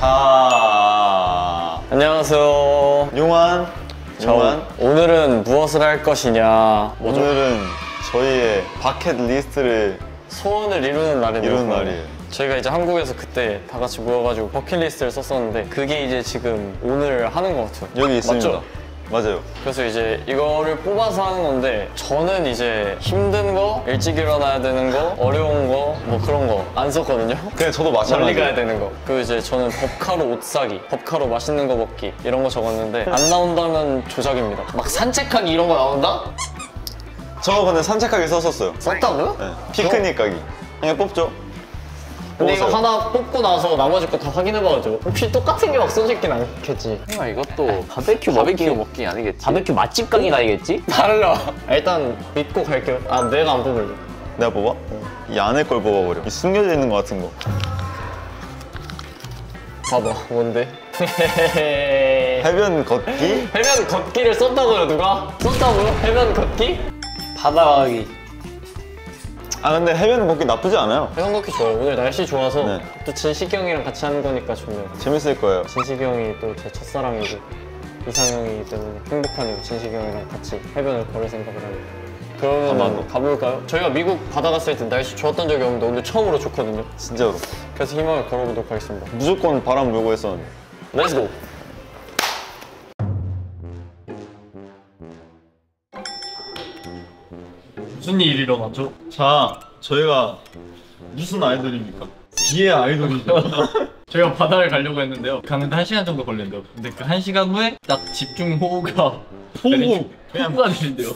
자, 안녕하세요. 용환. 오늘은 무엇을 할 것이냐. 뭐죠? 오늘은 저희의 바켓 리스트를, 소원을 이루는 날이네요. 이루는 날이에요. 저희가 이제 한국에서 그때 다 같이 모여가지고 버킷리스트를 썼었는데 그게 이제 지금 오늘 하는 것 같아요. 여기 있습니다. 맞죠? 맞아요. 그래서 이제 이거를 뽑아서 하는 건데, 저는 이제 힘든 거, 일찍 일어나야 되는 거, 어려운 거, 뭐 그런 거 안 썼거든요. 그냥 저도 마찬가지예요. 멀리 가야 되는 거. 그리고 이제 저는 법카로 옷 사기, 법카로 맛있는 거 먹기, 이런 거 적었는데 안 나온다면 조작입니다. 막 산책하기 이런 거 나온다? 저 근데 산책하기 썼었어요. 썼다고요? 네. 피크닉 가기. 그냥 뽑죠. 근데 이거 하나 뽑고 나서 나머지 거 다 확인해봐야죠. 혹시 똑같은 게 막 써있긴 않겠지? 설마 이것도 바베큐 먹기 아니겠지? 바베큐 맛집 가기 아니겠지? 달라. 일단 믿고 갈게요. 아, 내가 안 뽑을래. 내가 뽑아? 응. 이 안에 걸 뽑아버려. 이 숨겨져 있는 거 같은 거. 봐봐, 뭔데? 해변 걷기? 해변 걷기를 썼다고요, 누가? 썼다고요? 해변 걷기? 바다 가기. 아, 근데 해변 걷기 나쁘지 않아요. 해변 걷기 좋아요. 오늘 날씨 좋아서. 네. 또 진식이 형이랑 같이 하는 거니까 좋네요. 재밌을 거예요. 진식이 형이 또 제 첫사랑이고 이상형이기 때문에 행복한 이유, 진식이 형이랑 같이 해변을 걸을 생각을 하네요. 그러면 가볼까요? 저희가 미국 바다 갔을 때 날씨 좋았던 적이 없는데 오늘 처음으로 좋거든요. 진짜로. 그래서 희망을 걸어보도록 하겠습니다. 무조건 바람 불고 했었는데. 렛츠고! 무슨 일이 일어났죠? 자, 저희가 무슨 아이돌입니까? 비의 아이돌이죠. 저희가 바다를 가려고 했는데요. 가는데 1시간 정도 걸린대요. 근데 그 1시간 후에 딱 집중호우가 호우가 내린대요.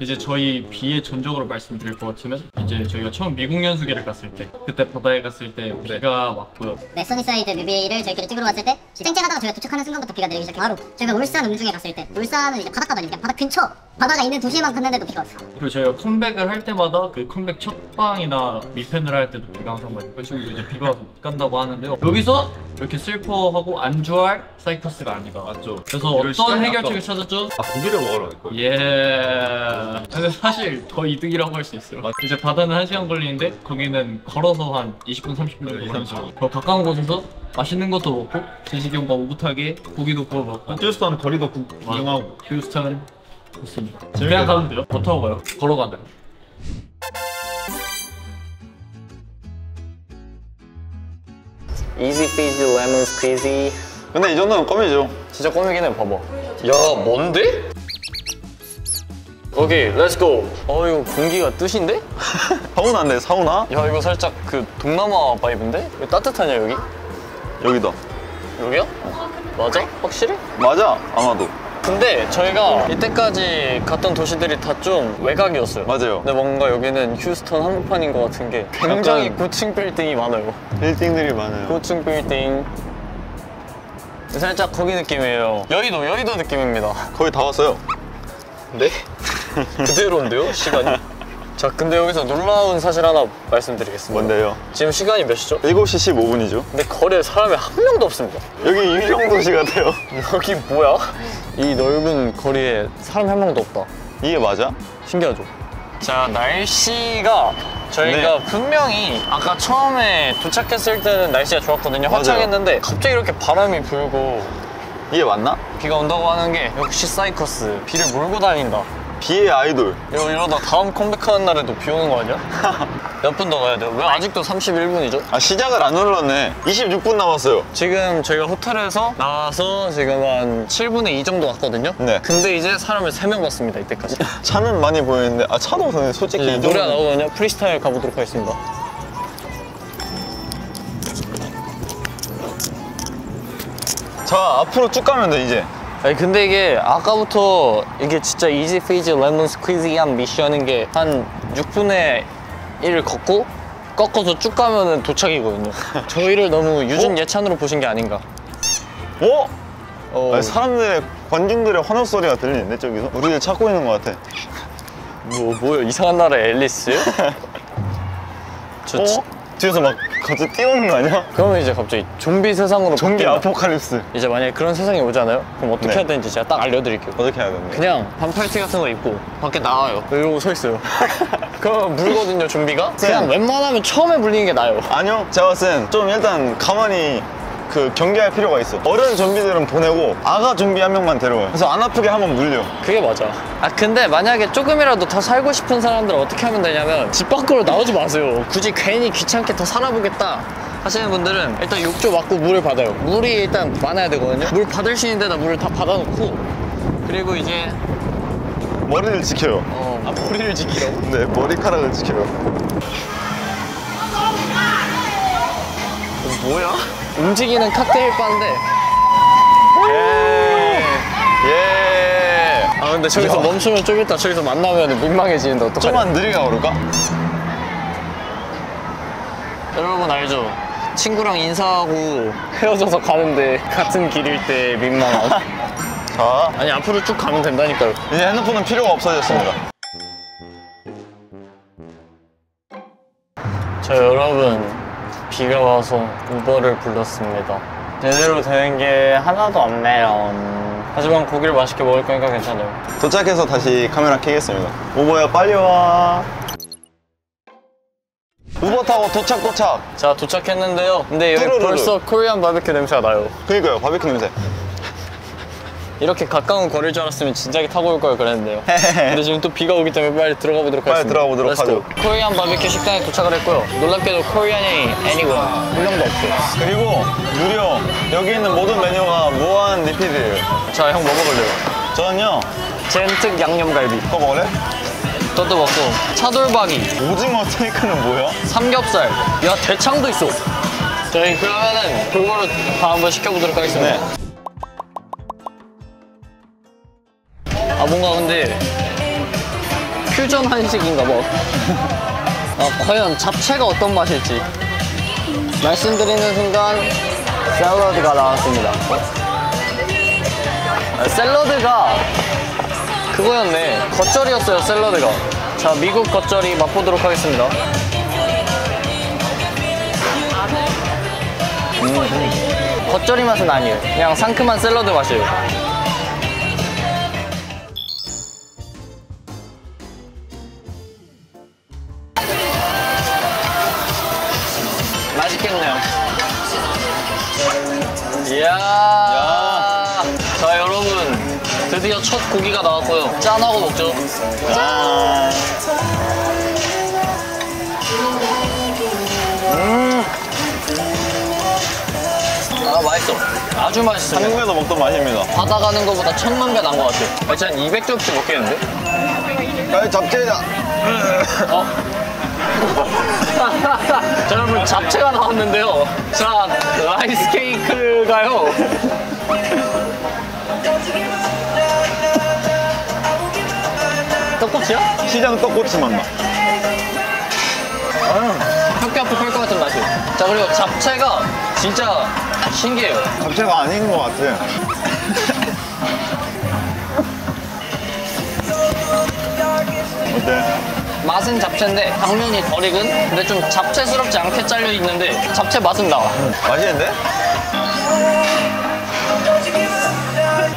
이제 저희 비의 전적으로 말씀드릴 것 같으면, 이제 저희가 처음 미국 연수기를 갔을 때, 그때 바다에 갔을 때 비가 왔고요. 네, 써니사이드 뮤비를 저희끼리 찍으러 갔을 때 쨍쨍하다가 저희가 도착하는 순간부터 비가 내리기 시작했고, 바로 저희가 울산 음중에 갔을 때, 울산은 이제 바닷가도 아니니까 바다 근처, 바다가 있는 도시에만 갔는데도 비가 왔어요. 그리고 저희가 컴백을 할 때마다 그 컴백 첫 방이나 미팬을 할 때도 비가 항상 많이 오고, 지금 이제 비가 와서 못 간다고 하는데요. 여기서 이렇게 슬퍼하고 안주할 싸이커스가 아니다. 맞죠? 그래서 어떤 해결책을 찾았죠? 아, 고기를 먹으러 갈 거예요. 예. 근데 사실 더 이득이라고 할 수 있어요. 맞아. 이제 바다는 1시간 걸리는데 거기는 걸어서 한 20분, 30분 정도 걸리죠. 더 가까운 곳에서 맛있는 것도 먹고, 진식이 형과 오붓하게 고기도 구워 먹고, 휴스턴 거리도 구경하고. 휴스턴 좋습니다. 그냥 가면 돼요? 더 타고 가요. 걸어가면 돼요. Easy peasy lemon squeezy. 근데 이 정도는 껌이죠. 진짜 껌이긴 해. 봐봐. 야, 뭔데? 오케이, 렛츠고! 어, 이거 공기가 뜻인데? 사우나인데, 사우나? 야, 이거 살짝 그 동남아 바이브인데? 왜 따뜻하냐, 여기? 여기다. 여기야? 맞아? 확실해? 맞아, 아마도. 근데 저희가 이때까지 갔던 도시들이 다 좀 외곽이었어요. 맞아요. 근데 뭔가 여기는 휴스턴 한복판인 것 같은 게 굉장히 고층 빌딩이 많아요. 빌딩들이 많아요. 고층 빌딩. 살짝 거기 느낌이에요. 여의도 느낌입니다. 거의 다 왔어요. 네? 그대로인데요, 시간이? 자, 근데 여기서 놀라운 사실 하나 말씀드리겠습니다. 뭔데요? 지금 시간이 몇 시죠? 7시 15분이죠. 근데 거리에 사람이 한 명도 없습니다. 여기 유령 도시 같아요. 여기 뭐야? 이 넓은 거리에 사람이 한 명도 없다. 이게 맞아? 신기하죠? 자, 날씨가 저희가 네. 분명히 아까 처음에 도착했을 때는 날씨가 좋았거든요. 화창했는데 갑자기 이렇게 바람이 불고. 이게 맞나? 비가 온다고 하는 게 역시 싸이커스. 비를 몰고 다닌다. 비의 아이돌. 이러다 다음 컴백하는 날에도 비 오는 거 아니야? 몇 분 더 가야 돼요? 왜 아직도 31분이죠? 아, 시작을 안 눌렀네. 26분 남았어요. 지금 저희가 호텔에서 나와서 지금 한 7분의 2 정도 왔거든요? 네. 근데 이제 사람을 3명 봤습니다, 이때까지. 차는 많이 보이는데, 아, 차도 근데 솔직히 이 정도는... 노래가 나오거든요? 프리스타일 가보도록 하겠습니다. 자, 앞으로 쭉 가면 돼, 이제. 아니, 근데 이게 아까부터 이게 진짜 이지 페이지 레몬 스퀴즈한 미션인 게 한 6분의 1을 꺾어서 쭉 가면은 도착이거든요. 저희를 너무 유준예찬으로 보신 게 아닌가. 어? 아니, 사람들의, 관중들의 환호 소리가 들리는데, 저기서? 우리를 찾고 있는 것 같아. 뭐야, 이상한 나라의 앨리스요? 뒤에서 막 갑자기 뛰어오는 거 아니야? 그러면 이제 갑자기 좀비 세상으로 좀비 바뀐다. 아포칼립스. 이제 만약에 그런 세상이 오지 않아요? 그럼 어떻게 네. 해야 되는지 제가 딱 알려드릴게요. 어떻게 해야 되는지? 그냥 반팔티 같은 거 입고 밖에 나와요. 이러고 서 있어요. 그럼 물거든요, 좀비가? 그냥 웬만하면 처음에 물리는 게 나아요. 아니요, 제가 봤을 땐 좀 일단 가만히 그 경계할 필요가 있어. 어른 좀비들은 보내고 아가 좀비 한 명만 데려와요. 그래서 안 아프게 하면 물려. 그게 맞아. 아 근데 만약에 조금이라도 더 살고 싶은 사람들은 어떻게 하면 되냐면 집 밖으로 나오지 마세요. 굳이 괜히 귀찮게 더 살아보겠다 하시는 분들은 일단 욕조 막고 물을 받아요. 물이 일단 많아야 되거든요. 물 받을 수 있는 데다 물을 다 받아놓고, 그리고 이제 머리를 지켜요. 아 머리를 지키라고? 네, 머리카락을 지켜요. 뭐야? 움직이는 칵테일 바인데. 예. 아 근데 저기서 야. 멈추면 좀 이따 저기서 만나면 민망해지는데 어떡하냐. 좀만 느리게 오를까? 여러분 알죠? 친구랑 인사하고 헤어져서 가는데 같은 길일 때 민망함. 자, 아니 앞으로 쭉 가면 된다니까요. 이제 핸드폰은 필요가 없어졌습니다. 자 여러분, 비가 와서 우버를 불렀습니다. 제대로 되는 게 하나도 없네요. 하지만 고기를 맛있게 먹을 거니까 괜찮아요. 도착해서 다시 카메라 켜겠습니다. 우버야 빨리 와. 우버 타고 도착. 자 도착했는데요. 근데 여기 뚜루루루. 벌써 코리안 바베큐 냄새가 나요. 그니까요, 바베큐 냄새. 이렇게 가까운 거리일 줄 알았으면 진작에 타고 올 걸 그랬는데요. 근데 지금 또 비가 오기 때문에 빨리 들어가 보도록 하겠습니다. 빨리 들어가 보도록 하죠. 코리안 바베큐 식당에 도착을 했고요. 놀랍게도 코리안이 애니원, 물량도 없어요. 그리고 무려 여기 있는 모든 메뉴가 무한 리필이에요. 자 형 뭐 먹을래요? 저는요 젠특 양념갈비. 그거 먹을래? 저도 먹고. 차돌박이. 오징어 스테이크는 뭐야? 삼겹살. 야 대창도 있어. 저희 그러면은 그거로 다 한번 시켜보도록 하겠습니다. 네. 아 뭔가 근데 퓨전 한식인가 봐. 아 과연 잡채가 어떤 맛일지 말씀드리는 순간 샐러드가 나왔습니다. 아, 샐러드가 그거였네. 겉절이였어요, 샐러드가. 자, 미국 겉절이 맛보도록 하겠습니다. 겉절이 맛은 아니에요. 그냥 상큼한 샐러드 맛이에요. 맛있겠네요. 이야. 자, 여러분. 드디어 첫 고기가 나왔고요. 짠하고 먹죠. 짠. 아, 맛있어. 아주 맛있어. 한국에서 먹던 맛입니다. 바다 가는 거보다 1000만 배 난 것 같아요. 진짜 200접시 먹겠는데? 야, 잡채다. 어? 자, 여러분 잡채가 나왔는데요. 자, 라이스 케이크가요. 떡꼬치야? 시장 떡꼬치 맛나. 혀가 아플 것 같은 맛이에요. 자, 그리고 잡채가 진짜 신기해요. 잡채가 아닌 것 같아요. 어때? 맛은 잡채인데 당면이 덜 익은? 근데 좀 잡채스럽지 않게 잘려 있는데 잡채 맛은 나와. 맛있는데?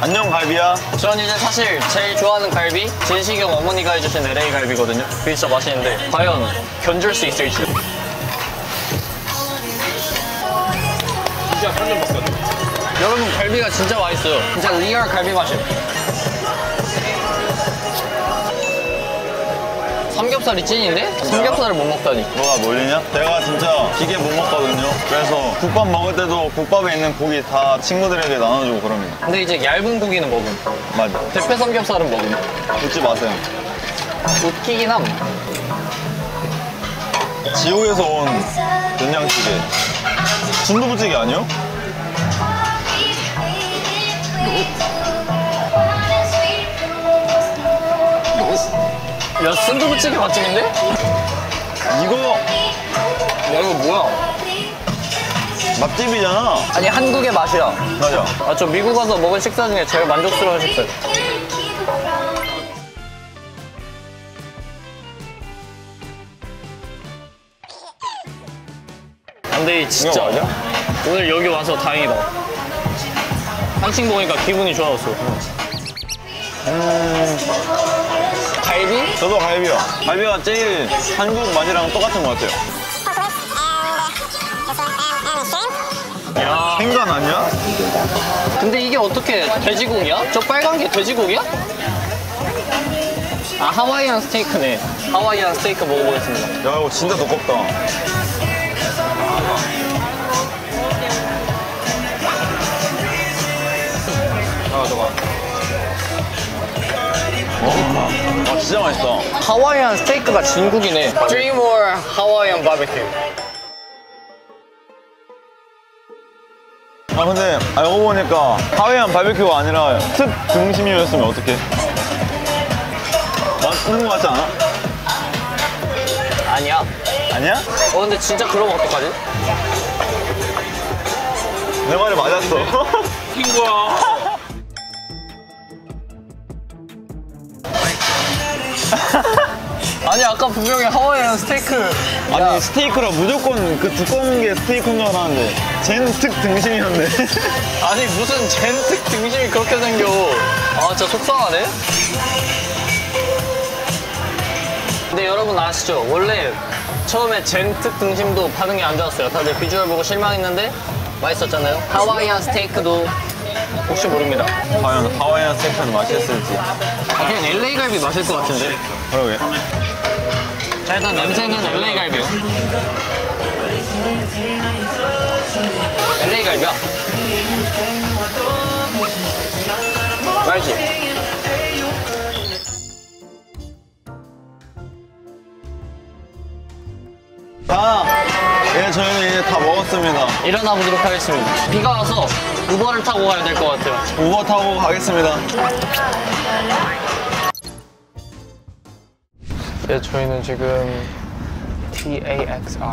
안녕 갈비야. 전 이제 사실 제일 좋아하는 갈비 진식이 형 어머니가 해주신 LA 갈비거든요. 그게 진짜 맛있는데 과연 견줄 수 있을지. 진짜 한점 먹었어. 여러분 갈비가 진짜 맛있어요. 진짜 리얼 갈비 맛이에요. 삼겹살이 찐인데? 삼겹살을 못 먹다니. 뭐가 몰리냐? 내가 진짜 기계 못 먹거든요. 그래서 국밥 먹을 때도 국밥에 있는 고기 다 친구들에게 나눠주고 그럽니다. 근데 이제 얇은 고기는 먹음. 맞아. 대패 삼겹살은 먹음. 웃지 마세요. 웃기긴 함. 지옥에서 온 된장찌개. 순두부찌개 아니요? 야, 순두부찌개 맛집인데? 이거 뭐야? 맛집이잖아. 아니, 한국의 맛이야. 맞아. 아, 저 미국 가서 먹은 식사 중에 제일 만족스러운 식사. 근데 진짜 오늘 여기 와서 다행이다. 한식 먹으니까 기분이 좋아졌어. 갈비? 저도 갈비요. 갈비가 제일 한국 맛이랑 똑같은 것 같아요. 야. 생강 아니야? 근데 이게 어떻게 돼지고기야? 저 빨간 게 돼지고기야? 아, 하와이안 스테이크네. 하와이안 스테이크 먹어보겠습니다. 야, 이거 진짜 두껍다. 가져가. 아, 진짜 맛있어. 하와이안 스테이크가 진국이네. 3 more 하와이안 바베큐. 아 근데 알고 보니까 하와이안 바베큐가 아니라 특 등심이었으면 어떡해? 맛있는 거 같지 않아? 아니야. 아니야? 어 근데 진짜 그러면 어떡하지? 내 말이 맞았어. 웃긴 거야. 아니 아까 분명히 하와이안 스테이크. 야. 아니 스테이크라 무조건 그 두꺼운 게 스테이크인 줄 알았는데. 젠특 등심이었네. 아니 무슨 젠특 등심이 그렇게 생겨. 아 진짜 속상하네. 근데 여러분 아시죠? 원래 처음에 젠특 등심도 반응이 안 좋았어요. 다들 비주얼 보고 실망했는데 맛있었잖아요. 하와이안 스테이크도 혹시 모릅니다. 과연 하와이안 스테이크는 맛있을지. 아 그냥 LA 갈비 맛있을 것 같은데. 그러게. 자 일단 냄새는 LA 갈비요. LA 갈비야. 맛있지? 자, 예, 저희는 이제 다 먹었습니다. 일어나 보도록 하겠습니다. 비가 와서 우버를 타고 가야 될 것 같아요. 우버 타고 가겠습니다. 예, 저희는 지금 TAXI,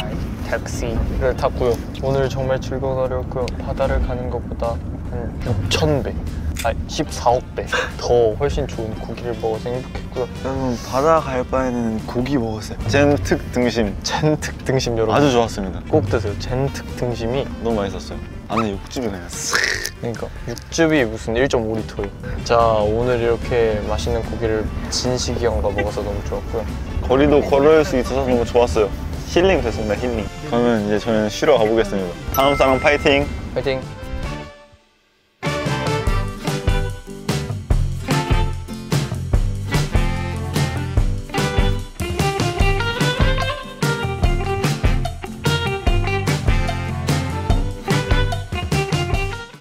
택시를 탔고요. 오늘 정말 즐거운 하루였고요. 바다를 가는 것보다 한 6,000배, 아니 14억 배 더 훨씬 좋은 고기를 먹어서 행복했고요. 여러분 바다 갈 바에는 고기 먹었어요. 젠특 등심. 젠특 등심 여러분 아주 좋았습니다. 꼭 드세요. 젠특 등심이 너무 맛있었어요. 안에 육즙이 그냥 쓱. 그러니까 육즙이 무슨 1.5리터예요. 자 오늘 이렇게 맛있는 고기를 진식이 형과 먹어서 너무 좋았고요. 거리도 걸을 수 있어서 너무 좋았어요. 힐링 됐습니다, 힐링. 그러면 이제 저는 쉬러 가보겠습니다. 다음 사람 파이팅! 파이팅!